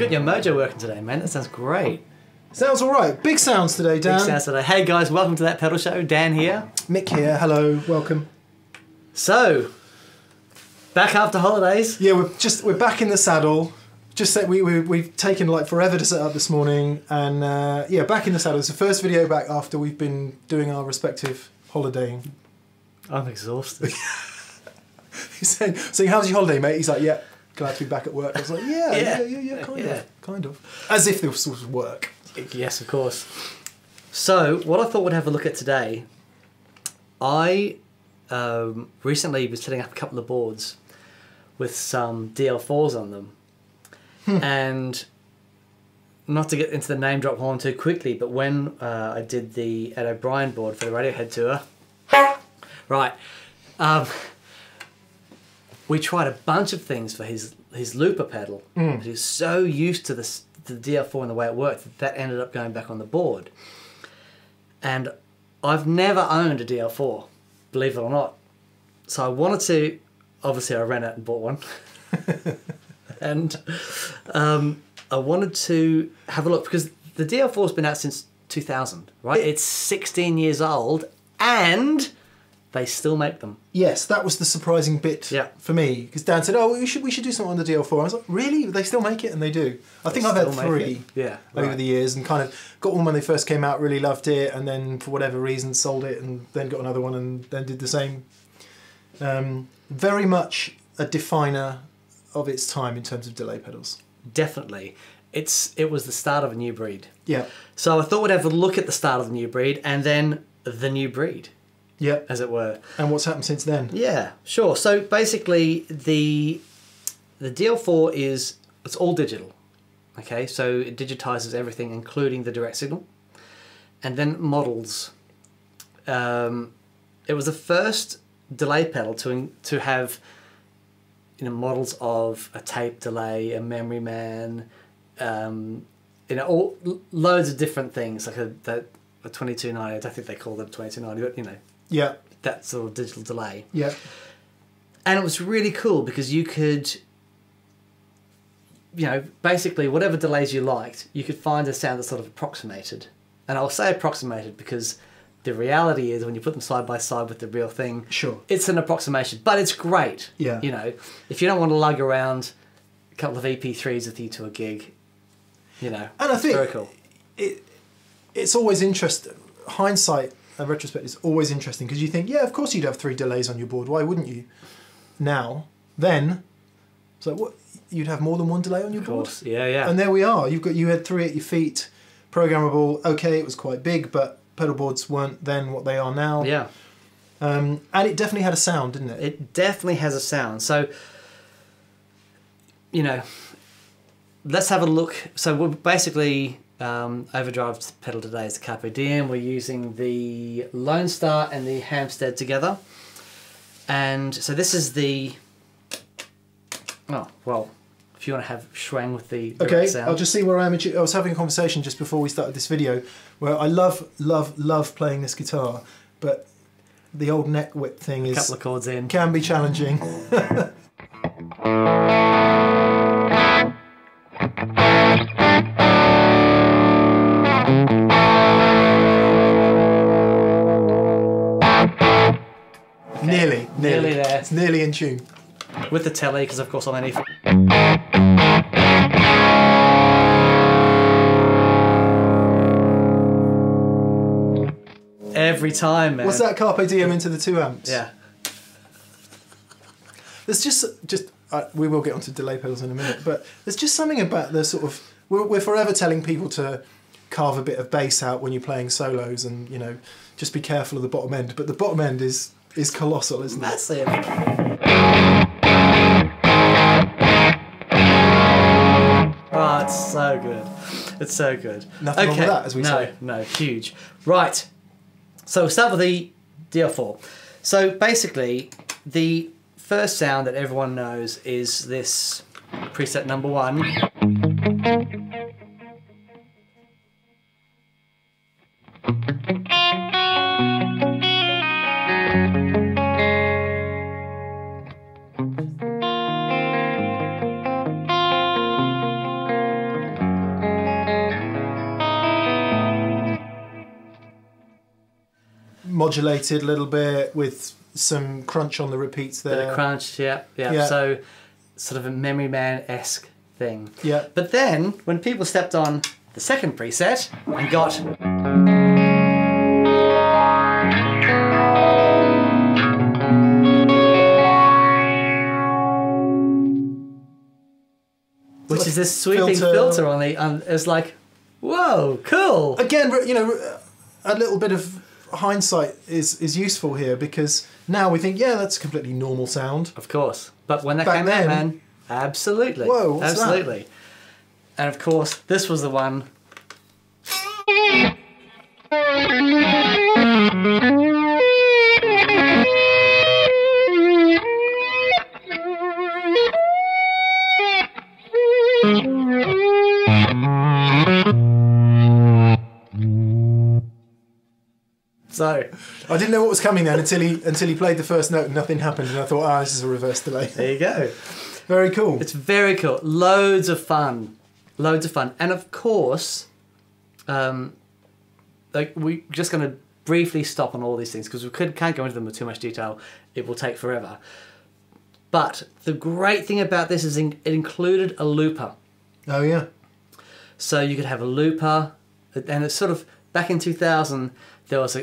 You've got your mojo working today, man. That sounds great. Sounds all right. Big sounds today, Dan. Big sounds today. Hey, guys, welcome to That Pedal Show. Dan here. Mick here. Hello. Welcome. So, back after holidays. Yeah, we're back in the saddle. Just said we've taken like forever to set up this morning, and yeah, back in the saddle. It's the first video back after we've been doing our respective holidaying. I'm exhausted. He's saying, "So how's your holiday, mate?" He's like, "Yeah, glad to be back at work." I was like, "Yeah, kind of." As if this was work. Yes, of course. So what I thought we'd have a look at today, I recently was setting up a couple of boards with some DL4s on them. And not to get into the name drop horn too quickly, but when I did the Ed O'Brien board for the Radiohead tour, right, we tried a bunch of things for his looper pedal. Mm. He was so used to the DL4 and the way it worked that that ended up going back on the board. And I've never owned a DL4, believe it or not. So I wanted to, obviously I ran out and bought one. And I wanted to have a look because the DL4 has been out since 2000, right? It's 16 years old and they still make them. Yes, that was the surprising bit for me, because Dan said, oh, we should do something on the DL4. I was like, really? They still make it? And they do. I think I've had three over the years, and kind of got one when they first came out, really loved it, and then for whatever reason sold it, and then got another one and then did the same. Very much a definer of its time in terms of delay pedals. Definitely. It was the start of a new breed. Yeah. So I thought we'd have a look at the start of the new breed and then the new breed. Yeah. As it were. And what's happened since then. Yeah, sure. So basically the DL4 is, it's all digital. Okay, so it digitizes everything including the direct signal. And then models. It was the first delay pedal to have, you know, models of a tape delay, a Memory Man, you know, all loads of different things, like a 2290. I don't think they call them 2290, but you know, yeah, that sort of digital delay. Yeah, and it was really cool because you could, you know, basically whatever delays you liked, you could find a sound that sort of approximated. And I'll say approximated because the reality is when you put them side by side with the real thing, sure, it's an approximation, but it's great. Yeah. You know, if you don't want to lug around a couple of EP3s with you to a gig, you know, and I think very cool. It's always interesting. Hindsight and retrospect is always interesting because you think, yeah, of course you'd have three delays on your board. Why wouldn't you? Now, then, it's like, what? You'd have more than one delay on your board? Of course, yeah, yeah. And there we are. You had three at your feet, programmable. Okay, it was quite big, but pedal boards weren't then what they are now. Yeah. And it definitely had a sound, didn't it? It definitely has a sound. So, you know, let's have a look. So we're basically, Overdrive's pedal today is the Capo Diem. We're using the Lone Star and the Hampstead together. And so this is the, oh, well, if you want to have Schwang with the direct sound. Okay, I'll just see where I am. I was having a conversation just before we started this video where I love playing this guitar, but the old neck whip thing is a couple of chords in can be challenging. Okay. Nearly there. It's nearly in tune. With the telly, because of course I'm an E4. Every time, man. What's that Carpe Diem into the 2 amps? Yeah. There's just we will get onto delay pedals in a minute, but there's just something about the sort of, we're forever telling people to carve a bit of bass out when you're playing solos, and you know, just be careful of the bottom end. But the bottom end is colossal, isn't it? That's it. Oh, it's so good. It's so good. Nothing wrong with that, as we say. No, huge. Right. So we'll start with the DL4. So basically, the first sound that everyone knows is this preset number 1. modulated a little bit with some crunch on the repeats there. Bit of crunch, yeah. So sort of a Memory Man-esque thing. Yeah. But then when people stepped on the second preset and got... which is this sweeping filter on the... it's like, whoa, cool. Again, you know, a little bit of hindsight is useful here, because now we think, yeah, that's a completely normal sound. Of course. But when that came out, man, absolutely. Whoa, what's absolutely. That? And of course, this was the one. So I didn't know what was coming then until he played the first note and nothing happened, and I thought, ah, this is a reverse delay. There you go. Very cool. It's very cool. Loads of fun. Loads of fun. And of course, like, we're just going to briefly stop on all these things because we can't go into them with too much detail. It will take forever. But the great thing about this is it included a looper. Oh yeah. So you could have a looper, and it's sort of back in 2000. There was a,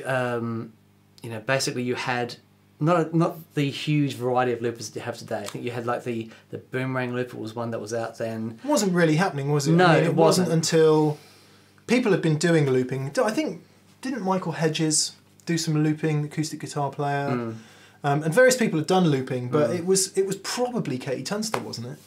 you know, basically you had not the huge variety of loopers that you have today. I think you had like the Boomerang looper was one that was out then. It wasn't really happening, was it? No, I mean, it wasn't until people have been doing looping. I think, didn't Michael Hedges do some looping, acoustic guitar player? Mm. And various people have done looping, but it was probably Katie Tunstall, wasn't it?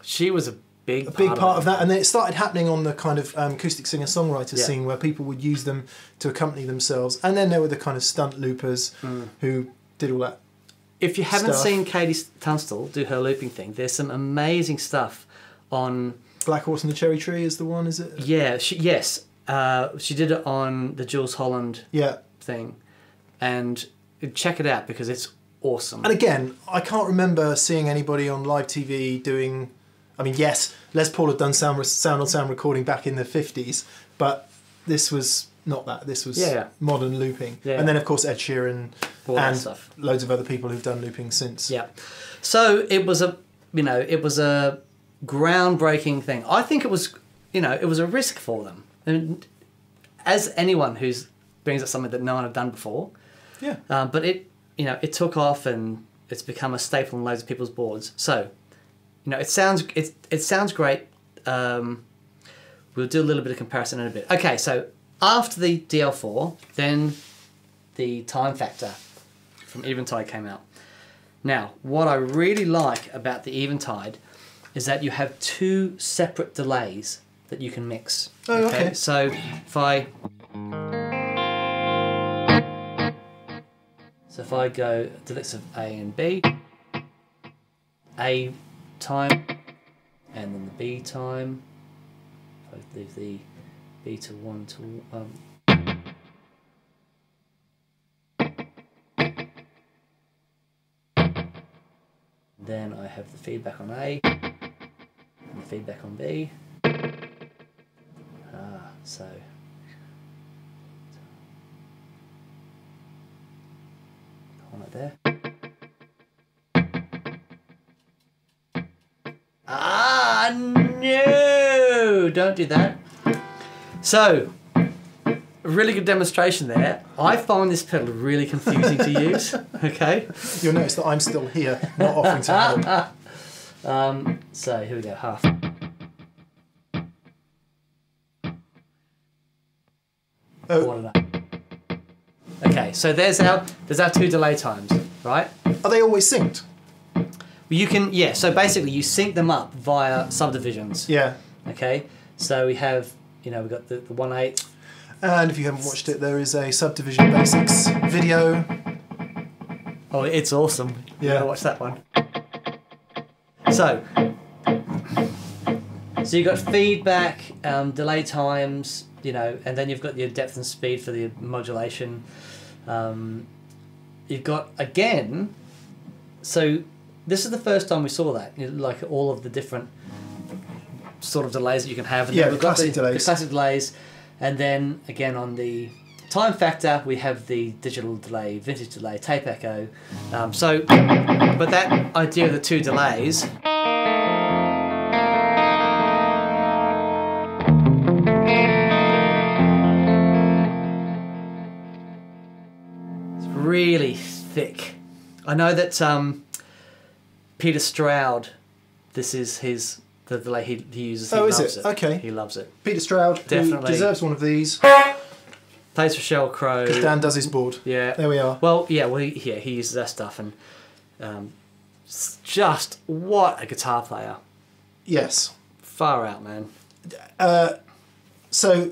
She was a big part of that, and then it started happening on the kind of acoustic singer-songwriter scene, where people would use them to accompany themselves. And then there were the kind of stunt loopers who did all that. If you haven't seen Katie Tunstall do her looping thing, there's some amazing stuff on Black Horse and the Cherry Tree is the one, is it? Yeah, she did it on the Jules Holland thing, and check it out because it's awesome. And again, I can't remember seeing anybody on live TV doing. I mean, yes, Les Paul had done sound-on-sound recording back in the 50s, but this was not that. This was modern looping. Yeah. And then, of course, Ed Sheeran and loads of other people who've done looping since. Yeah. So it was a groundbreaking thing. I think it was, it was a risk for them. And as anyone who brings up something that no one had done before. Yeah. But it took off, and it's become a staple on loads of people's boards. So... it sounds great. We'll do a little bit of comparison in a bit. Okay, so after the DL4, then the Time Factor from Eventide came out. Now, what I really like about the Eventide is that you have two separate delays that you can mix. Oh, okay. So if I go delays of A and B, A time, and then the B time. If I leave the B to one then I have the feedback on A and the feedback on B. So hold it there. No, don't do that. So, really good demonstration there. I find this pedal really confusing to use, okay? You'll notice that I'm still here, not offering to help. So, here we go, half. Oh. Okay, so there's our two delay times, right? Are they always synced? You can, so basically you sync them up via subdivisions. Yeah. Okay, so we have, we've got the 1/8. And if you haven't watched it, there is a subdivision basics video. Oh, it's awesome. Yeah. Watch that one. So you've got feedback, delay times, and then you've got your depth and speed for the modulation. You've got, again, so... This is the first time we saw that, like all of the different sort of delays that you can have. And then we've got the classic delays. And then, again, on the Time Factor, we have the digital delay, vintage delay, tape echo. But that idea of the two delays. It's really thick. I know that Peter Stroud, this is his, the delay he uses. Oh, is it? Okay. He loves it. Peter Stroud, definitely, who deserves one of these. Plays for Cheryl Crow. Because Dan does his board. Yeah. There we are. Well, yeah, he uses that stuff, and just what a guitar player. Yes. Far out, man. So,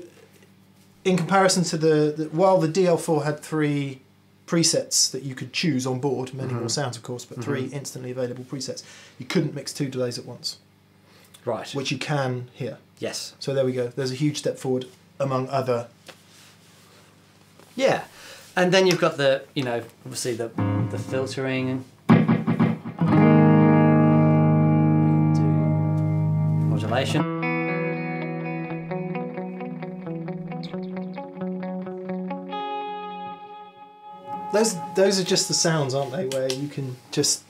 in comparison to while the DL4 had three presets that you could choose on board, many more sounds, of course, but three instantly available presets, you couldn't mix two delays at once. Right. Which you can here. Yes. So there we go. There's a huge step forward among other... Yeah, and then you've got the, you know, obviously the filtering. Modulation. Those are just the sounds, aren't they, where you can just...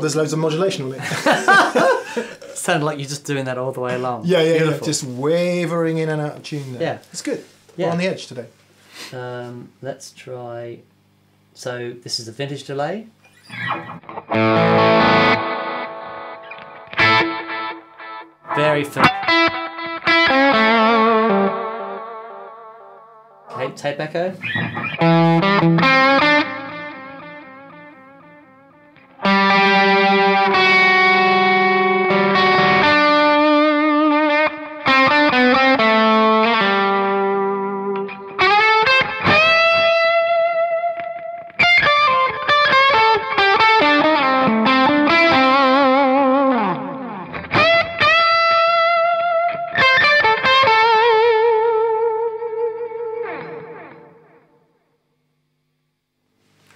There's loads of modulation on it. Sounded like you're just doing that all the way along. Yeah. Just wavering in and out of tune there. Yeah. It's good. Yeah. We're on the edge today. Let's try... So, this is a vintage delay. Very thin. Tape echo.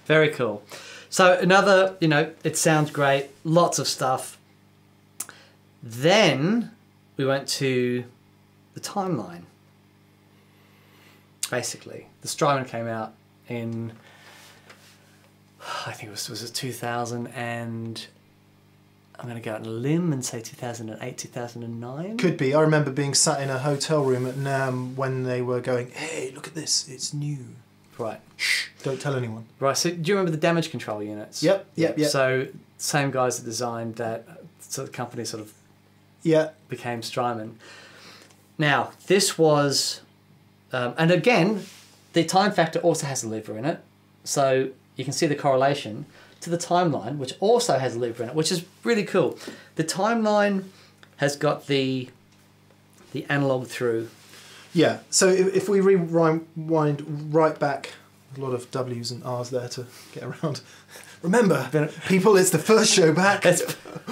Very cool. So another, you know, it sounds great, lots of stuff. Then we went to the Timeline. Basically, the Strymon came out in, I think it was 2000 and, I'm going to go out on a limb and say 2008, 2009? Could be. I remember being sat in a hotel room at NAMM when they were going, hey, look at this, it's new. Right. Shh, don't tell anyone. Right, so do you remember the damage control units? Yep. So, same guys that designed that, so the company sort of became Strymon. Now, this was, and again, the Time Factor also has a looper in it, so you can see the correlation to the Timeline, which also has a looper in it, which is really cool. The Timeline has got the analog through. Yeah, so if we rewind right back, a lot of W's and R's there to get around. Remember, people, it's the first show back.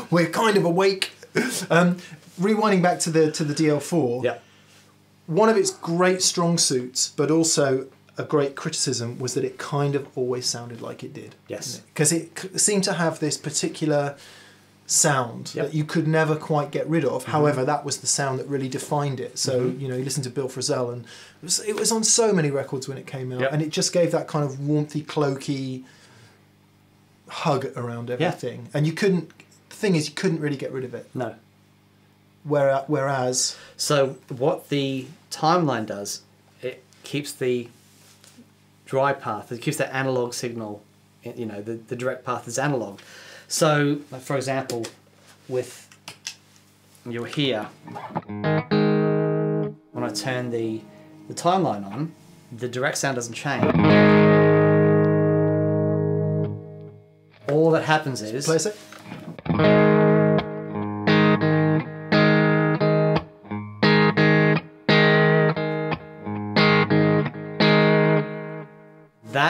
We're kind of awake. Rewinding back to the DL4, one of its great strong suits, but also a great criticism, was that it kind of always sounded like it did. Yes. Because it seemed to have this particular sound that you could never quite get rid of. However, that was the sound that really defined it. So, you know, you listen to Bill Frisell, and it was on so many records when it came out, and it just gave that kind of warmthy, cloaky hug around everything. And you couldn't, the thing is, you couldn't really get rid of it. No. Whereas... So, what the Timeline does, it keeps the dry path, it keeps that analog signal, you know, the direct path is analog. So, for example, with you're here, when I turn the Timeline on, the direct sound doesn't change. All that happens is... Place it.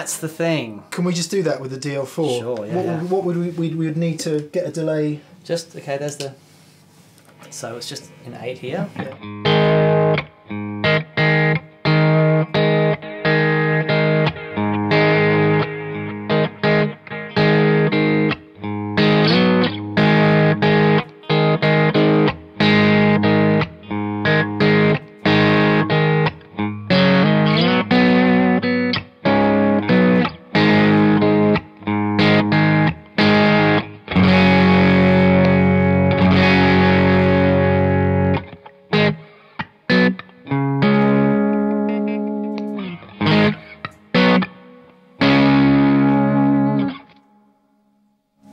That's the thing. Can we just do that with the DL4? Sure, yeah. What would we would need to get a delay? Just, okay, there's the... So it's just an 8 here. Yeah.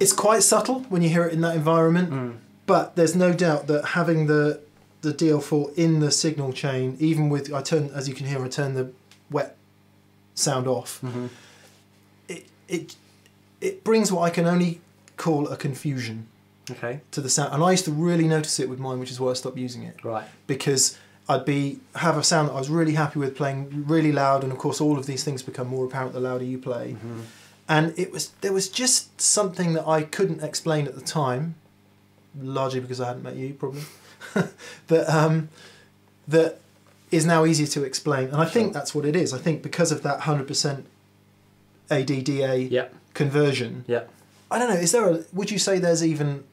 It's quite subtle when you hear it in that environment, but there's no doubt that having the DL4 in the signal chain, even with as you can hear, I turn the wet sound off. Mm-hmm. It brings what I can only call a confusion to the sound, and I used to really notice it with mine, which is why I stopped using it. Right, because I'd have a sound that I was really happy with playing really loud, and of course all of these things become more apparent the louder you play. Mm-hmm. And there was just something that I couldn't explain at the time, largely because I hadn't met you, probably, that is now easier to explain. And I think that's what it is. I think because of that 100% ADDA conversion, I don't know, is there would you say there's even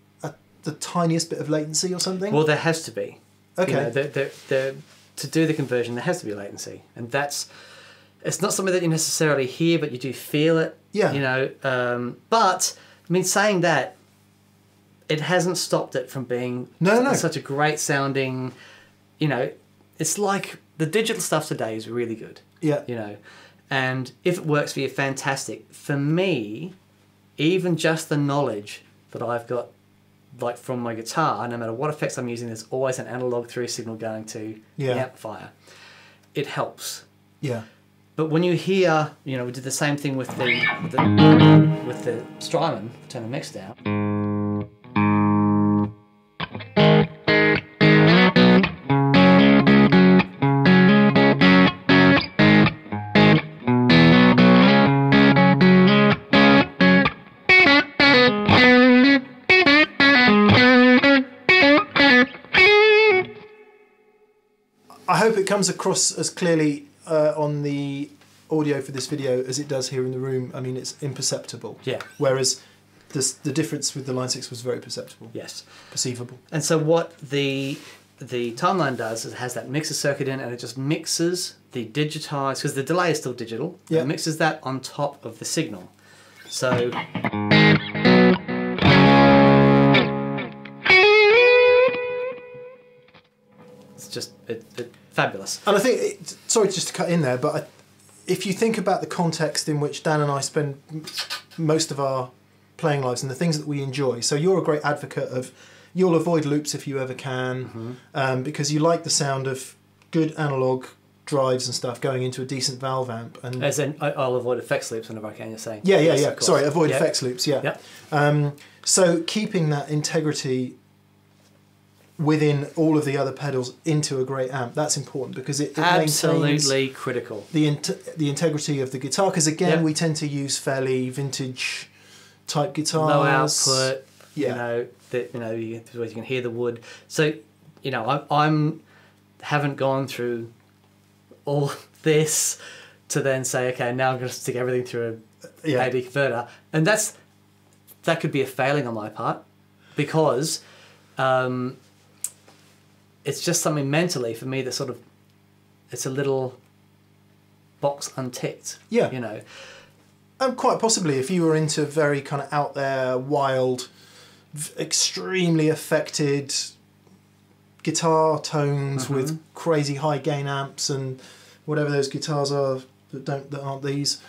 the tiniest bit of latency or something? Well, there has to be. Okay. You know, to do the conversion, there has to be latency. And that's... It's not something that you necessarily hear, but you do feel it. Yeah. You know, but I mean, saying that, it hasn't stopped it from being such a great sounding. You know, it's like the digital stuff today is really good. Yeah. You know, and if it works for you, fantastic. For me, even just the knowledge that I've got, like from my guitar, no matter what effects I'm using, there's always an analog through signal going to the amplifier. It helps. Yeah. But when you hear, you know, we did the same thing with the Strymon. Turn the mix down. I hope it comes across as clearly on the audio for this video as it does here in the room. I mean, it's imperceptible. Yeah. Whereas the difference with the Line 6 was very perceptible. Yes. Perceivable. And so what the Timeline does is it has that mixer circuit in, and it just mixes the digitized, because the delay is still digital, it mixes that on top of the signal. So... It's just... It fabulous. And I think, sorry just to cut in there, but if you think about the context in which Dan and I spend most of our playing lives and the things that we enjoy, so you're a great advocate of, you'll avoid loops if you ever can, because you like the sound of good analogue drives and stuff going into a decent valve amp. And as in, I'll avoid effects loops whenever I can, you're saying. Yeah, yeah, yeah, sorry, avoid effects loops, so keeping that integrity within all of the other pedals into a great amp. That's important because it absolutely critical. The integrity of the guitar, because again we tend to use fairly vintage type guitars. Low output. Yeah. You know that you can hear the wood. So you know I'm haven't gone through all this to then say okay now I'm going to stick everything through a AD converter, and that could be a failing on my part because. It's just something mentally for me that sort of, it's a little box unticked. Yeah. You know. And quite possibly if you were into very kind of out there, wild, extremely affected guitar tones with crazy high gain amps and whatever those guitars are that aren't these.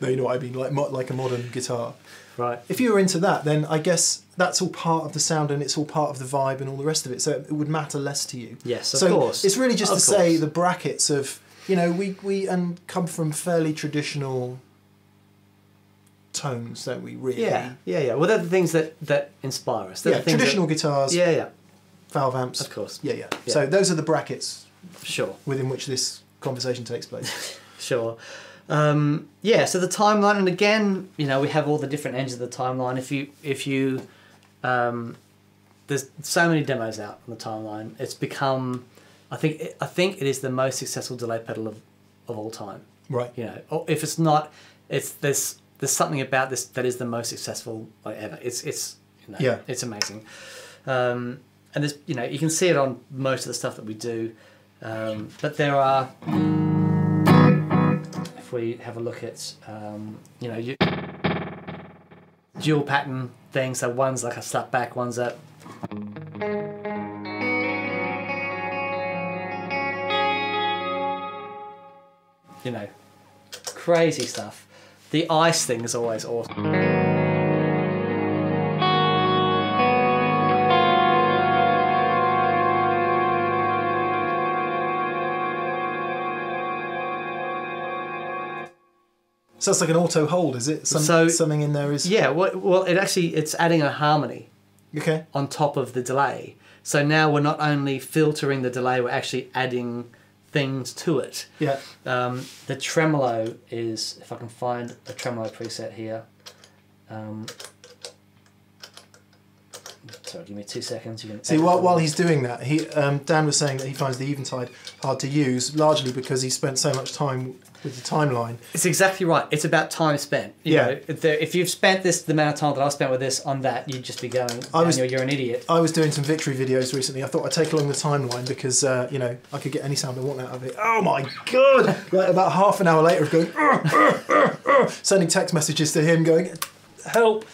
No, you know what I mean, like a modern guitar. Right. If you were into that, then I guess that's all part of the sound and it's all part of the vibe and all the rest of it, so it would matter less to you. Yes, of course. It's really just to say the brackets of, you know, we come from fairly traditional tones, don't we, really? Yeah, yeah, yeah. Well, they're the things that inspire us. They're the things traditional guitars. Yeah, yeah. Valve amps. Of course. Yeah, yeah, yeah. So those are the brackets within which this conversation takes place. Sure. Yeah, so the timeline, and again, you know, we have all the different ends of the timeline. There's so many demos out on the timeline. It's become, I think it is the most successful delay pedal of all time. Right. You know, if it's not, it's there's something about this that is the most successful ever. It's you know, yeah, it's amazing. And there's, you know, you can see it on most of the stuff that we do, but there are. We have a look at you know, dual pattern things, so one's like a slap back, one's a you know, crazy stuff. The ice thing is always awesome. So it's like an auto hold, is it? Something in there is... Yeah, well, it actually, it's adding a harmony on top of the delay. So now we're not only filtering the delay, we're actually adding things to it. Yeah. The tremolo is, if I can find a tremolo preset here. Sorry, give me 2 seconds. You can see, while he's doing that, he Dan was saying that he finds the Eventide hard to use, largely because he spent so much time... with the timeline. It's exactly right. It's about time spent. You know, if you've spent the amount of time that I spent with this on that, you'd just be going, you're an idiot. I was doing some victory videos recently. I thought I'd take along the timeline because, you know, I could get any sound I want out of it. Oh my God! Like about half an hour later of going, sending text messages to him going, help.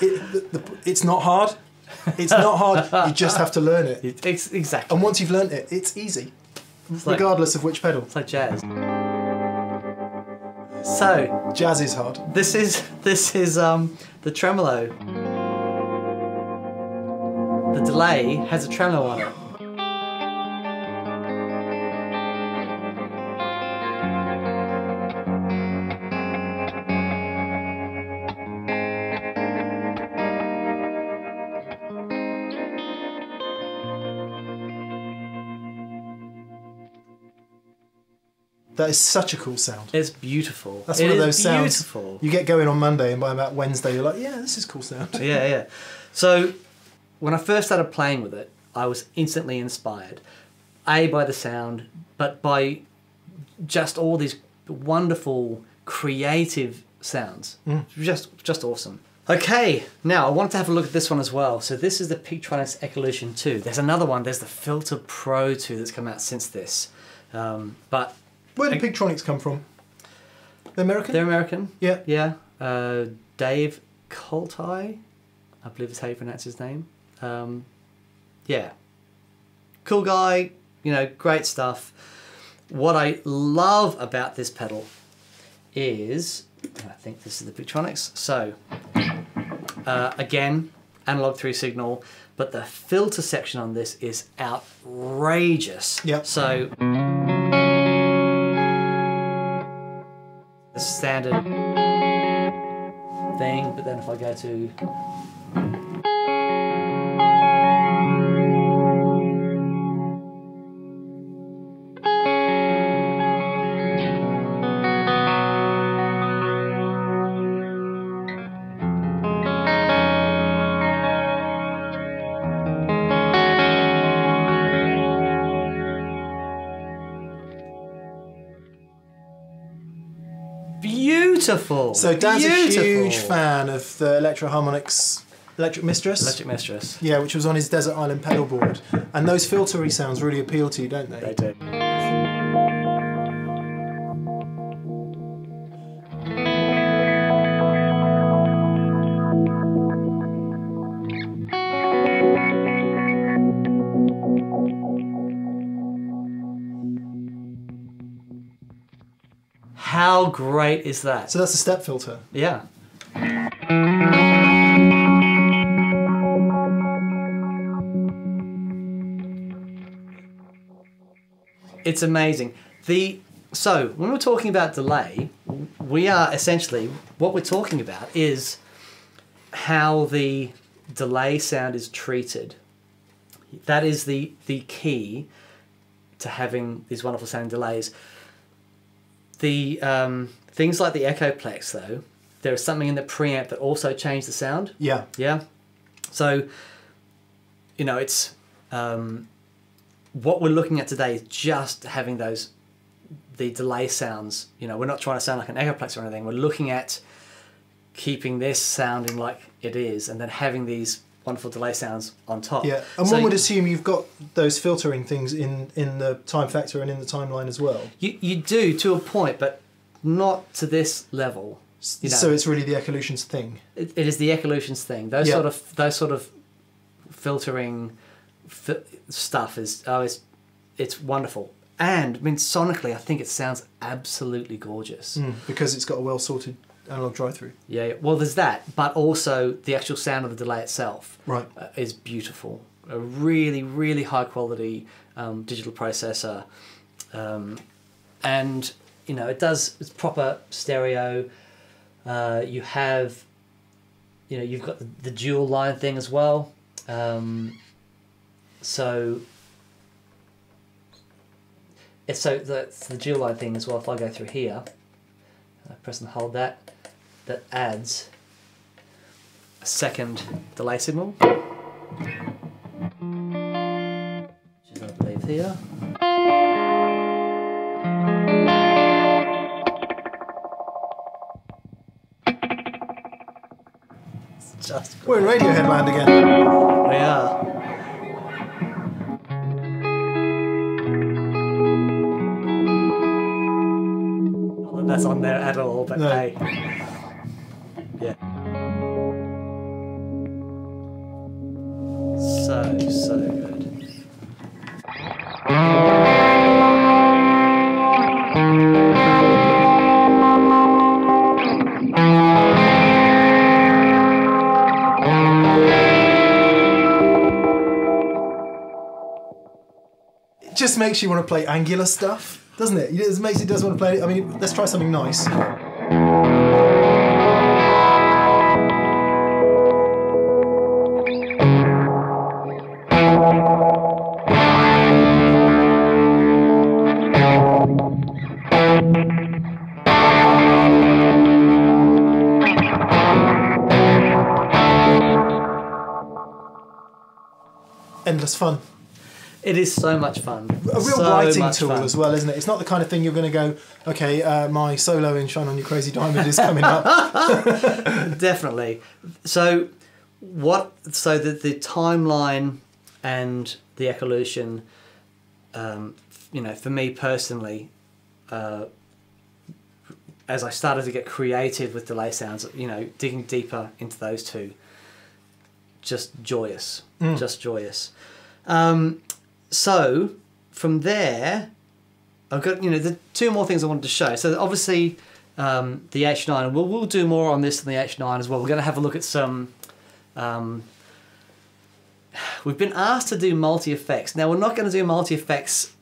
It's not hard. It's not hard. You just have to learn it. Exactly. And once you've learned it, it's easy. It's like, regardless of which pedal. It's like jazz. So jazz is hard. This is the tremolo. The delay has a tremolo on it. That is such a cool sound. It's beautiful. That's one of those sounds you get going on Monday, and by about Wednesday you're like, yeah, this is cool sound. Yeah, yeah. So when I first started playing with it, I was instantly inspired. A, by the sound, but by just all these wonderful, creative sounds. Mm. Just awesome. Okay, now I wanted to have a look at this one as well. So this is the Pigtronix Evolution 2. There's another one. There's the Filter Pro 2 that's come out since this. But... where did Pigtronix come from? They're American? They're American. Yeah. Yeah. Dave Coltai, I believe is how you pronounce his name. Yeah. Cool guy, you know, great stuff. What I love about this pedal is, I think this is the Pigtronix, so again, analog 3 signal, but the filter section on this is outrageous. Yep. So... standard thing, but then if I go to beautiful. So Dan's a huge fan of the Electro Harmonix Electric Mistress. Electric Mistress. Yeah, which was on his Desert Island pedal board. And those filtery sounds really appeal to you, don't they? They do. How great is that? So that's a step filter. Yeah. It's amazing. So when we're talking about delay, we are essentially, what we're talking about is how the delay sound is treated. That is the key to having these wonderful sound delays. The things like the Echoplex, though, there is something in the preamp that also changed the sound. Yeah. Yeah. So, you know, it's what we're looking at today is just having those, the delay sounds. You know, we're not trying to sound like an Echoplex or anything. We're looking at keeping this sounding like it is, and then having these wonderful delay sounds on top. Yeah, and so one would assume you've got those filtering things in the time factor and in the timeline as well. You do, to a point, but not to this level. You know, so it's really the Echolutions thing. It is the Echolutions thing. Those sort of filtering stuff is it's wonderful. And I mean, sonically, I think it sounds absolutely gorgeous because it's got a well sorted analog drive-through. Yeah, well, there's that, but also the actual sound of the delay itself is beautiful. A really, really high-quality digital processor, and you know, it does. It's proper stereo. You have, you know, you've got the dual line thing as well. So that's the dual line thing as well. If I go through here, I press and hold that. That adds a second delay signal, which is, I believe, here. It's just great. We're in Radiohead land again. We are. That's on there at all, but hey, yeah. So good. It just makes you want to play angular stuff, doesn't it? It makes, it does want to play. I mean, let's try something nice. Endless fun. It is so much fun. A real writing tool as well, isn't it? It's not the kind of thing you're going to go, okay, my solo in Shine On Your Crazy Diamond is coming up. Definitely. So the timeline and the Echolution, you know, for me personally, as I started to get creative with delay sounds, you know, digging deeper into those two, just joyous, just joyous. So from there, I've got, you know, the two more things I wanted to show. So obviously the H9, and we'll do more on this than the H9 as well. We're going to have a look at some, we've been asked to do multi-effects. Now, we're not going to do multi-effects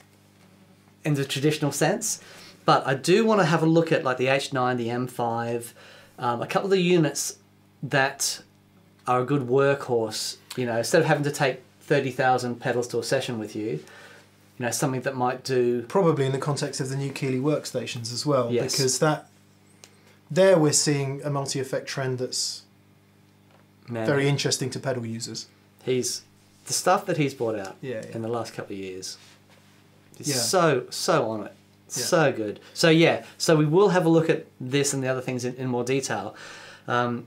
in the traditional sense, but I do want to have a look at like the H9, the M5, a couple of the units that are a good workhorse, you know, instead of having to take 30,000 pedals to a session with you, you know, something that might do... Probably in the context of the new Keeley workstations as well, yes. Because that, there we're seeing a multi-effect trend that's very interesting to pedal users. He's, the stuff that he's brought out in the last couple of years, he's so on it, so good. So yeah, so we will have a look at this and the other things in more detail. But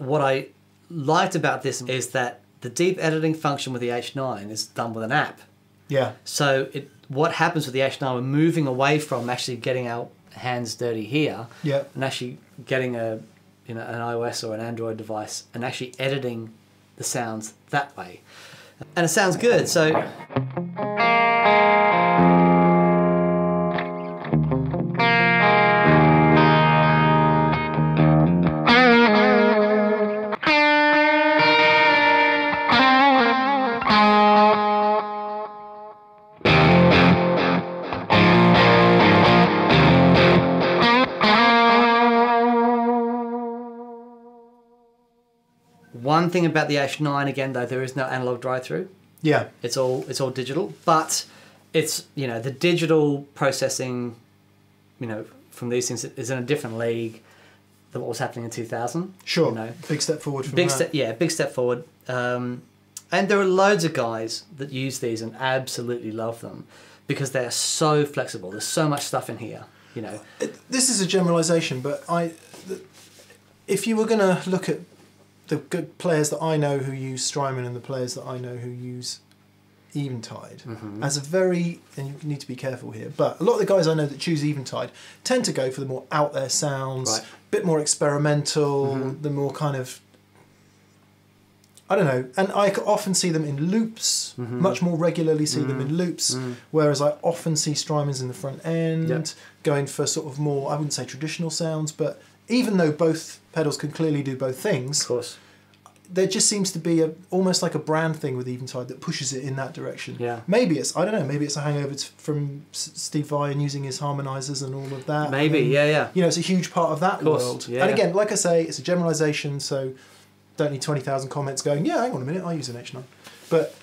what I liked about this is that the deep editing function with the H9 is done with an app. Yeah. So what happens with the H9, we're moving away from actually getting our hands dirty here and actually getting a, you know, an iOS or an Android device and actually editing the sounds that way. And it sounds good, so... One thing about the H9 again, though, there is no analog drive-through. Yeah, it's all digital, but it's, you know, the digital processing you know, from these things is in a different league than what was happening in 2000. Sure. You know? Big step forward from that. Yeah, big step forward. And there are loads of guys that use these and absolutely love them because they're so flexible. There's so much stuff in here, you know. This is a generalisation, but if you were going to look at the good players that I know who use Strymon and the players that I know who use Eventide, as a very, and you need to be careful here, but a lot of the guys I know that choose Eventide tend to go for the more out there sounds, right, a bit more experimental, the more kind of, I don't know, and I often see them in loops, much more regularly see them in loops, whereas I often see Strymons in the front end, going for sort of more, I wouldn't say traditional sounds, but even though both pedals can clearly do both things, of course, there just seems to be a, almost like a brand thing with Eventide that pushes it in that direction. Yeah. Maybe it's, I don't know, maybe it's a hangover from Steve Vai and using his harmonizers and all of that. Maybe, and, you know, it's a huge part of that world. Yeah, and again, like I say, it's a generalization, so don't need 20,000 comments going, yeah, hang on a minute, I use an H9. But...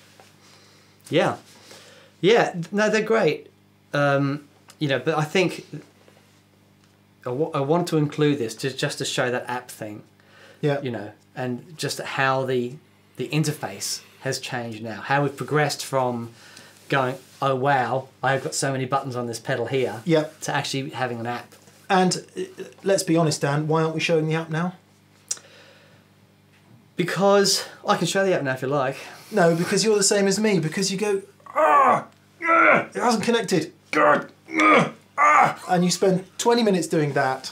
yeah. Yeah, no, they're great. You know, but I think... I want to include this just to show that app thing. Yeah. You know, and just how the interface has changed now, how we've progressed from going, oh wow, I've got so many buttons on this pedal here, to actually having an app. And let's be honest, Dan, why aren't we showing the app now? Because, I can show the app now if you like. No, because you're the same as me, because you go, ah, it hasn't connected, and you spend 20 minutes doing that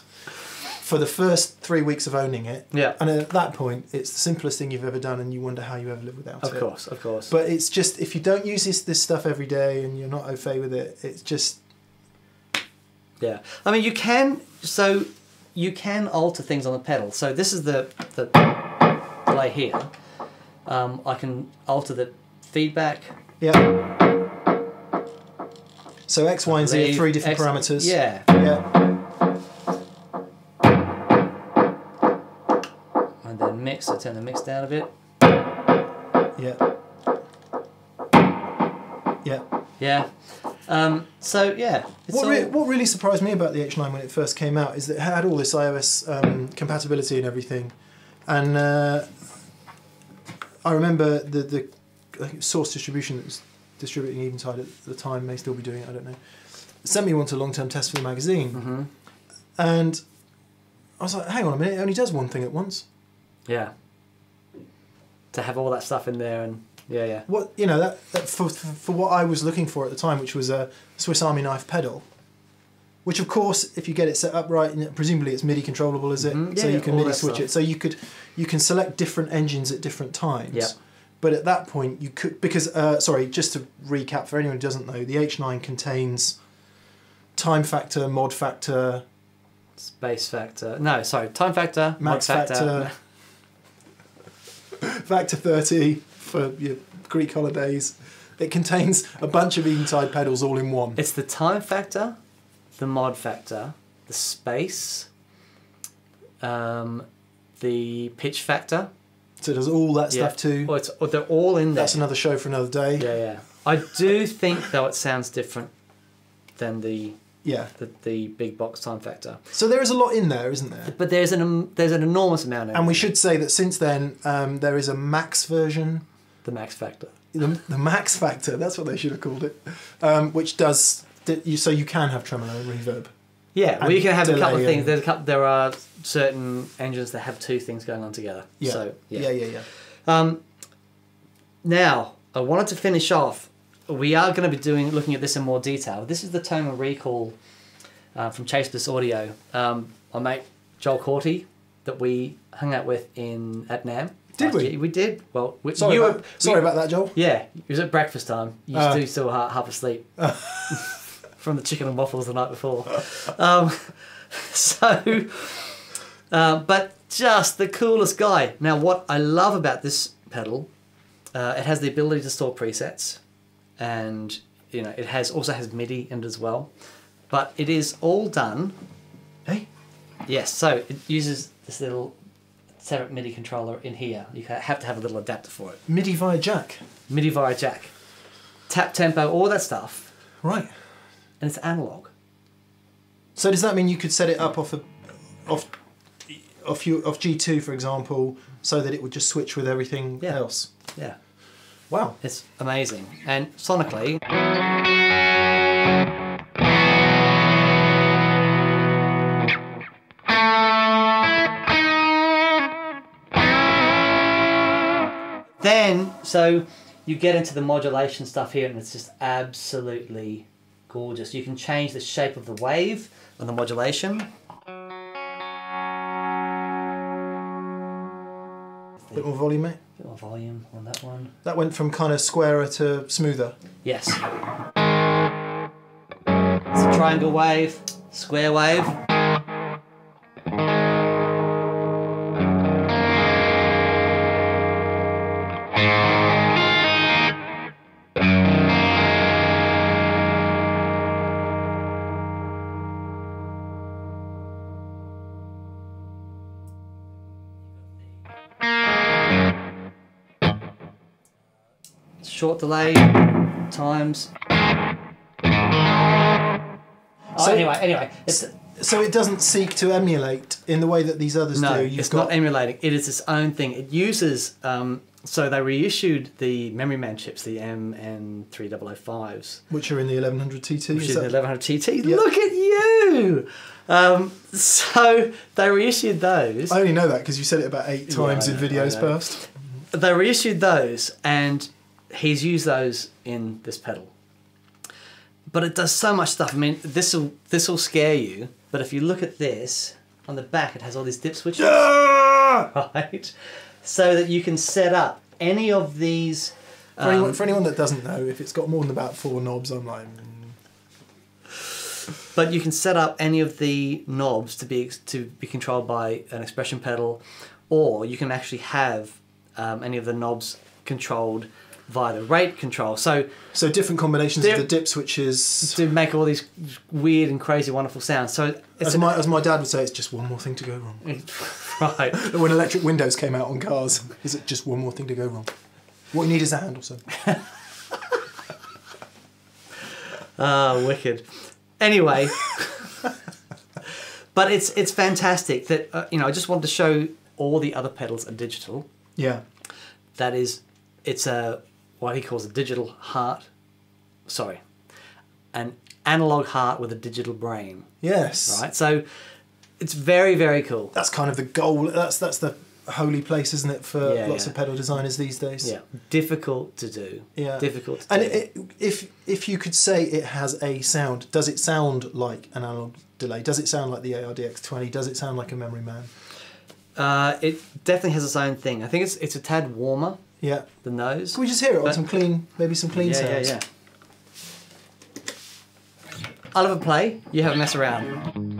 for the first 3 weeks of owning it, and at that point it's the simplest thing you've ever done and you wonder how you ever live without it. Of course, of course. But it's just, if you don't use this stuff every day and you're not au fait with it, it's just... yeah. I mean, you can, so you can alter things on the pedal. So this is the delay here. I can alter the feedback. So X, Y, and Z are three different parameters. Yeah. And then mix, I turn the mix down a bit. So yeah. What really surprised me about the H9 when it first came out is that it had all this iOS compatibility and everything. And I remember the source distribution that was distributing Eventide at the time, may still be doing it, I don't know, sent me one to long-term test for the magazine, and I was like, hang on a minute, it only does one thing at once. Yeah. To have all that stuff in there and, What, you know, that for what I was looking for at the time, which was a Swiss Army knife pedal, which of course, if you get it set up right, and presumably it's MIDI controllable, is it? So you can MIDI switch it. So you can select different engines at different times. But at that point, you could, because, sorry, just to recap for anyone who doesn't know, the H9 contains Time Factor, Mod Factor... Space Factor. No, sorry, Time Factor, Max Mod Factor. Factor 30 for your Greek holidays. It contains a bunch of Eventide pedals all in one. It's the Time Factor, the Mod Factor, the Space, the Pitch Factor. So it does all that stuff too. Or they're all in there. That's another show for another day. I do think though it sounds different than the big box Time Factor. So there is a lot in there, isn't there? But there's an enormous amount. And we should say that since then there is a Max version. The Max Factor. The Max Factor. That's what they should have called it. Which does so you can have tremolo and reverb. Yeah, well, you can have a couple of things. There are certain engines that have two things going on together. Now, I wanted to finish off. We are going to be looking at this in more detail. This is the Tone and Recall from Chasebus Audio. My mate Joel Corti, that we hung out with at NAMM. Did we? We did. Well, sorry about that, Joel. Yeah, it was at breakfast time. You still half asleep. From the chicken and waffles the night before. But just the coolest guy. Now, what I love about this pedal, it has the ability to store presets, and you know it also has MIDI in it as well. But it is all done. Yes. So it uses this little separate MIDI controller in here. You have to have a little adapter for it. MIDI via jack. MIDI via jack. Tap tempo, all that stuff. Right. And it's analog. So does that mean you could set it up off G2, for example, so that it would just switch with everything else? Yeah. Wow. It's amazing. And sonically... Then, so you get into the modulation stuff here, and it's just absolutely gorgeous. You can change the shape of the wave on the modulation. A bit more volume, mate. A bit more volume on that one. That went from kind of squarer to smoother. Yes. It's a triangle wave, square wave. Short delay times. Anyway. So it doesn't seek to emulate in the way that these others do. It's not emulating. It is its own thing. It uses, so they reissued the Memory Man chips, the M and 3005s. Which are in the 1100 TT. Which is the 1100 TT. Yep. Look at you! So they reissued those. I only know that because you said it about 8 times in videos past. They reissued those, and he's used those in this pedal. But it does so much stuff. I mean, this'll scare you, but if you look at this, on the back it has all these dip switches. Yeah! Right? So that you can set up any of these... For anyone that doesn't know, if it's got more than about 4 knobs, I'm like... But you can set up any of the knobs to be controlled by an expression pedal, or you can actually have any of the knobs controlled via the rate control. So different combinations of the dip switches to make all these weird and crazy wonderful sounds. So it's as my dad would say, it's just one more thing to go wrong. Right. When electric windows came out on cars, is it just one more thing to go wrong? What you need is a handle, sir. Oh, wicked. Anyway, but it's fantastic that you know, I just wanted to show all the other pedals are digital. Yeah. That is, it's a what he calls a digital heart, sorry, an analog heart with a digital brain. Yes. Right. So it's very, very cool. That's kind of the goal. That's the holy place, isn't it, for lots of pedal designers these days? Yeah. Difficult to do. Yeah. Difficult to do. And if you could say it has a sound, does it sound like an analog delay? Does it sound like the ARDX20? Does it sound like a Memory Man? It definitely has its own thing. I think it's a tad warmer. Yeah. Than those. Can we just hear it on some clean sounds? Yeah, yeah. I'll have a play. You have a mess around.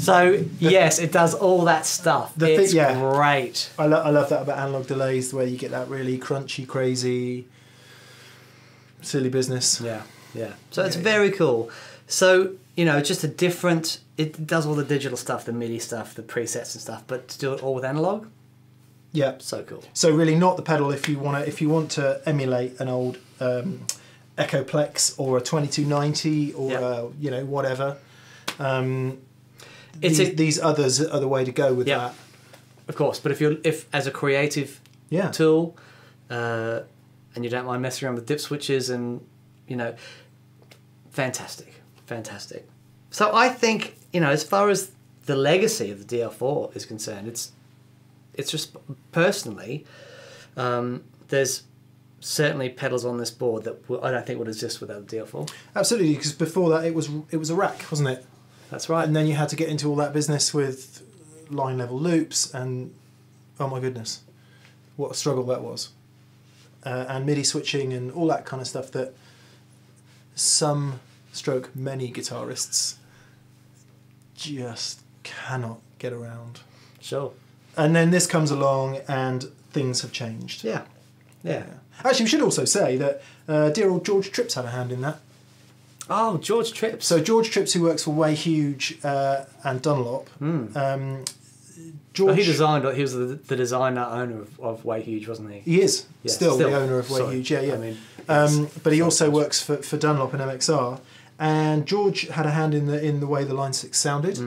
So yes, it does all that stuff. It's great. I love that about analog delays, the way you get that really crunchy, crazy, silly business. Yeah, yeah. So it's very cool. So you know, it's just a different. It does all the digital stuff, the MIDI stuff, the presets and stuff, but to do it all with analog. Yeah, so cool. So really, not the pedal if you want to emulate an old Echoplex or a 2290 or you know, whatever. These others are the way to go with that. Of course, but if as a creative tool, and you don't mind messing around with dip switches and, you know, fantastic. So I think, you know, as far as the legacy of the DL4 is concerned, it's just personally, there's certainly pedals on this board that I don't think would exist without the DL4. Absolutely, because before that it was a rack, wasn't it? That's right. And then you had to get into all that business with line level loops, and oh my goodness, what a struggle that was. And MIDI switching and all that kind of stuff that some stroke many guitarists just cannot get around. Sure. And then this comes along and things have changed. Yeah. Actually, we should also say that dear old George Tripps had a hand in that. Oh, George Tripps. So George Tripps, who works for Way Huge and Dunlop. Mm. George, he was the designer owner of Way Huge, wasn't he? He is still the owner of Way Huge. Yeah. I mean, but he also works for Dunlop and MXR. And George had a hand in the way the Line 6 sounded.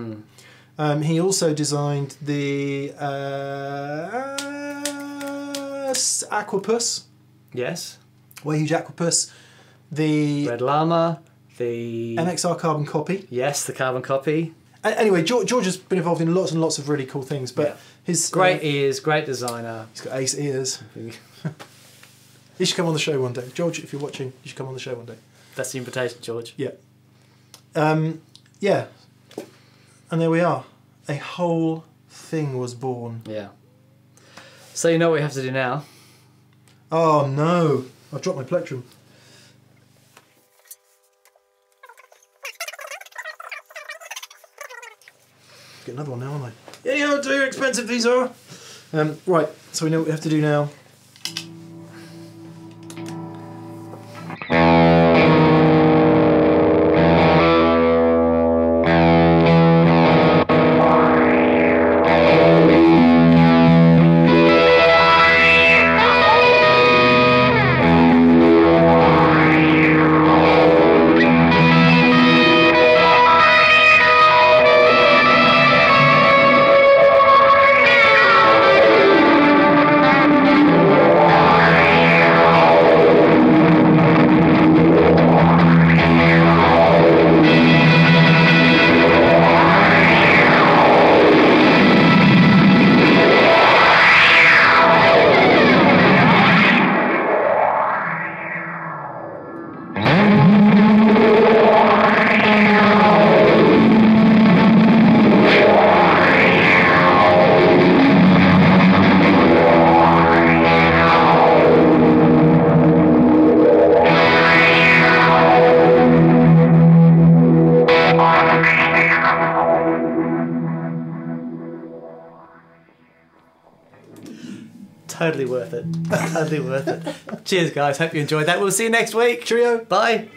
Mm. He also designed the Aqua-Puss. Yes. Way Huge Aqua-Puss. The Red Llama. The MXR Carbon Copy. Yes, the Carbon Copy. Anyway, George has been involved in lots and lots of really cool things, but his great ears, great designer. He's got ace ears. He should come on the show one day, George. If you're watching, you should come on the show one day. That's the invitation, George. Yeah, and there we are. A whole thing was born. Yeah. So you know what we have to do now. Oh no! I've dropped my plectrum. Get another one now, aren't I? Yeah, you know how expensive these are. Right, so we know what we have to do now. Totally worth it. Cheers, guys. Hope you enjoyed that. We'll see you next week. Cheerio. Bye.